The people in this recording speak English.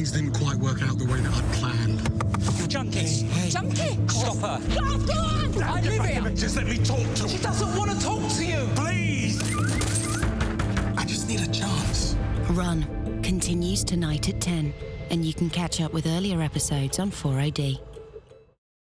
Things didn't quite work out the way that I'd planned. You're junkie. Hey. Junkie? Stop her. God, go on! Now, I'm leaving. Just let me talk to her. She doesn't want to talk to you. Please! I just need a chance. Run continues tonight at 10, and you can catch up with earlier episodes on 4OD.